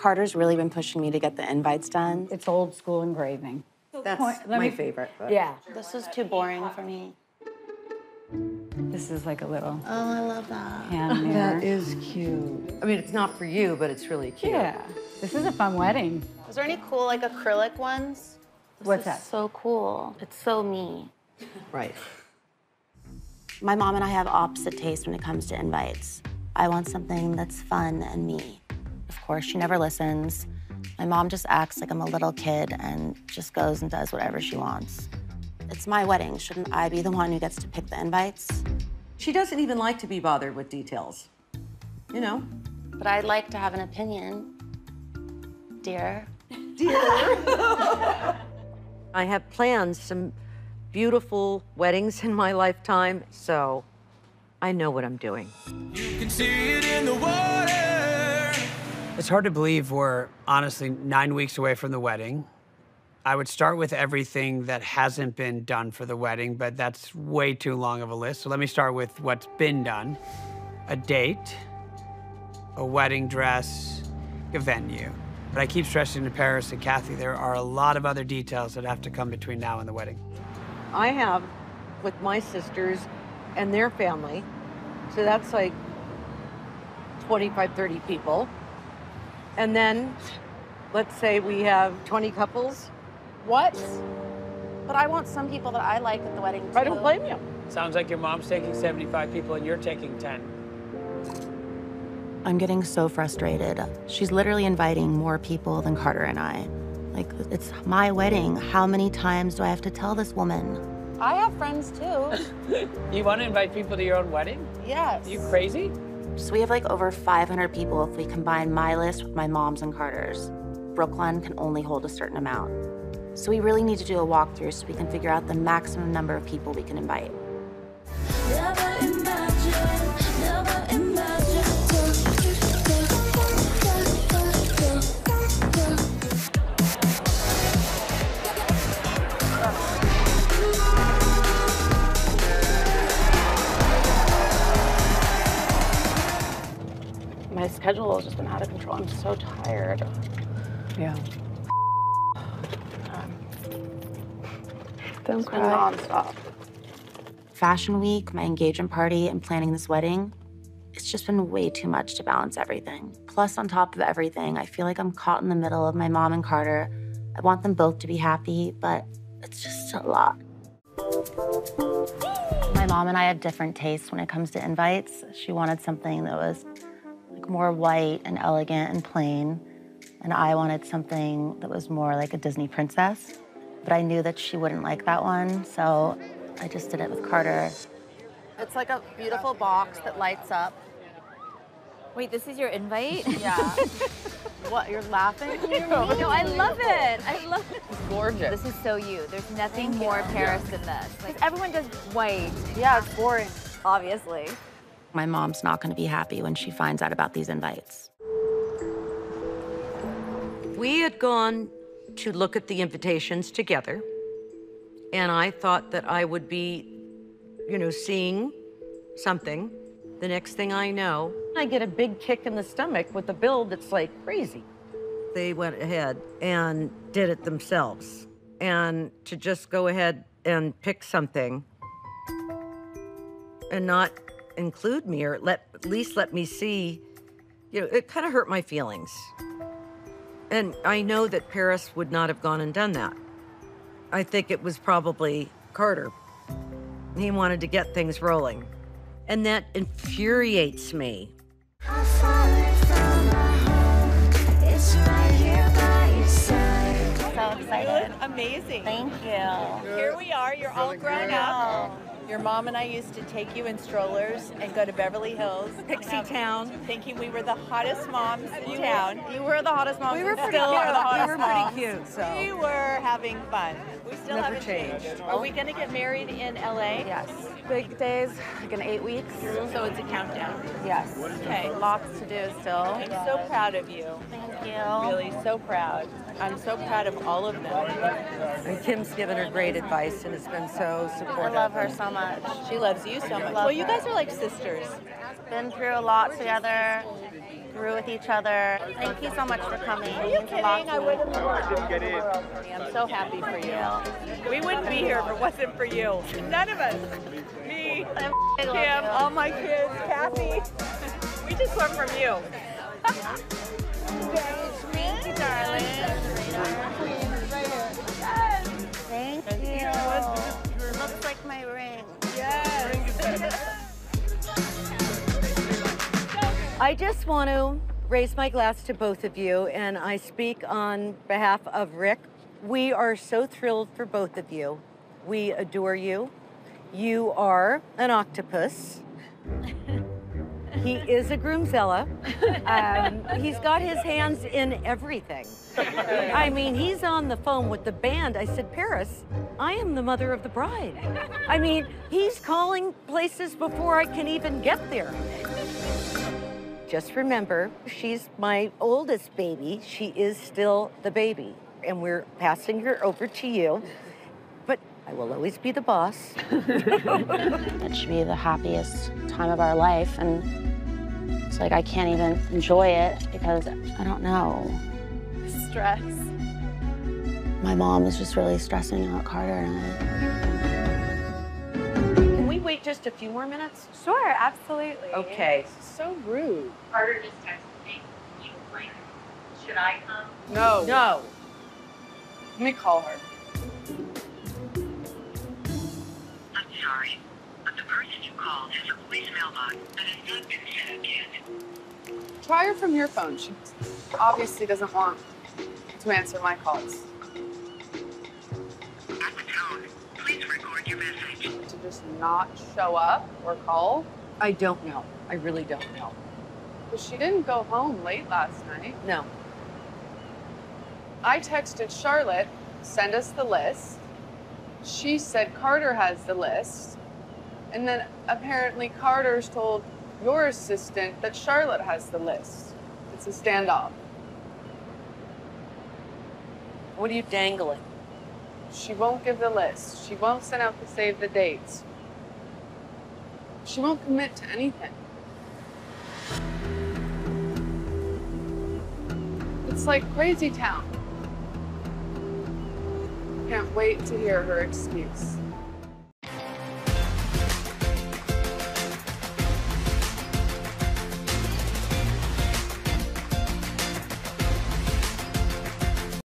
Carter's really been pushing me to get the invites done. It's old school engraving. That's my favorite. Yeah. This is too boring for me. This is like a little... Oh, I love that. Hand mirror. That is cute. I mean, it's not for you, but it's really cute. Yeah. This is a fun wedding. Is there any cool, like, acrylic ones? What's that? This is so cool. It's so me. Right. My mom and I have opposite tastes when it comes to invites. I want something that's fun and me. Of course, she never listens. My mom just acts like I'm a little kid and just goes and does whatever she wants. It's my wedding. Shouldn't I be the one who gets to pick the invites? She doesn't even like to be bothered with details, you know? But I'd like to have an opinion, dear. Dear. I have planned some beautiful weddings in my lifetime, so I know what I'm doing. You can see it in the water. It's hard to believe we're honestly 9 weeks away from the wedding. I would start with everything that hasn't been done for the wedding, but that's way too long of a list. So let me start with what's been done. A date, a wedding dress, a venue. But I keep stressing to Paris and Kathy, there are a lot of other details that have to come between now and the wedding. I have with my sisters and their family. So that's like 25, 30 people. And then, let's say we have 20 couples. What? But I want some people that I like at the wedding, too. I don't blame you. Sounds like your mom's taking 75 people and you're taking 10. I'm getting so frustrated. She's literally inviting more people than Carter and I. Like, it's my wedding. How many times do I have to tell this woman? I have friends, too. You want to invite people to your own wedding? Yes. Are you crazy? So we have like over 500 people if we combine my list with my mom's and Carter's. Brooklyn can only hold a certain amount. So we really need to do a walkthrough so we can figure out the maximum number of people we can invite. Never imagine, never imagine. My schedule has just been out of control. I'm so tired. Yeah. Don't cry. Non-stop. Fashion week, my engagement party, and planning this wedding, it's just been way too much to balance everything. Plus, on top of everything, I feel like I'm caught in the middle of my mom and Carter. I want them both to be happy, but it's just a lot. My mom and I have different tastes when it comes to invites. She wanted something that was more white and elegant and plain, and I wanted something that was more like a Disney princess. But I knew that she wouldn't like that one, so I just did it with Carter. It's like a beautiful box that lights up. Wait, this is your invite? Yeah. What, you're laughing? No, I love it. I love it. It's gorgeous. This is so you. There's nothing more Paris than this. Like, everyone does white. Yeah, it's boring. Obviously. My mom's not going to be happy when she finds out about these invites. We had gone to look at the invitations together, and I thought that I would be, you know, seeing something. The next thing I know, I get a big kick in the stomach with a bill that's like crazy. They went ahead and did it themselves. And to just go ahead and pick something and not include me, or at least let me see, you know, it kind of hurt my feelings. And I know that Paris would not have gone and done that. I think it was probably Carter. He wanted to get things rolling. And that infuriates me. I found it from my home. It's right here by your side. So excited. Amazing. Thank you. Good. Here we are, you're all grown up. Oh. Your mom and I used to take you in strollers and go to Beverly Hills, Pixie Town, thinking we were the hottest moms in town. You were the hottest moms. We were pretty cute. So we were having fun. We still haven't changed. Are we going to get married in LA? Yes. big days, like in 8 weeks. So it's a countdown. Yes. Okay. Lots to do still. I'm so proud of you. Thank you. Really, so proud. I'm so proud of all of them. And Kim's given her great advice and has been so supportive. I love her so much. She loves you so much. Well, you guys are like sisters. Been through a lot together. Grew with each other. Thank you so much for coming. Are you kidding? I wouldn't get in. I'm so happy for you. We wouldn't be here if it wasn't for you. None of us. Me, Kim, all my kids, Kathy. We just learned from you. Thank you, darling. Thank you. It looks like my ring. Yes. I just want to raise my glass to both of you, and I speak on behalf of Rick. We are so thrilled for both of you. We adore you. You are an octopus. He is a groomzilla. He's got his hands in everything. I mean, he's on the phone with the band. I said, Paris, I am the mother of the bride. I mean, he's calling places before I can even get there. Just remember, she's my oldest baby. She is still the baby, and we're passing her over to you. But I will always be the boss. That should be the happiest time of our life, and it's like I can't even enjoy it because I don't know. Stress. My mom is just really stressing out Carter and I. Can we wait just a few more minutes? Sure, absolutely. Okay. So rude. Carter just texted me. He was like, should I come? No. No. Let me call her. I'm sorry, but the person you called has a voicemail box that has not been set up yet. Try her from your phone. She obviously doesn't want to answer my calls. At the tone, please record your message. To just not show up or call? I don't know. I really don't know. But she didn't go home late last night. No. I texted Charlotte, send us the list. She said Carter has the list. And then apparently Carter's told your assistant that Charlotte has the list. It's a standoff. What are you dangling? She won't give the list. She won't send out the save the dates. She won't commit to anything. It's like crazy town. Can't wait to hear her excuse.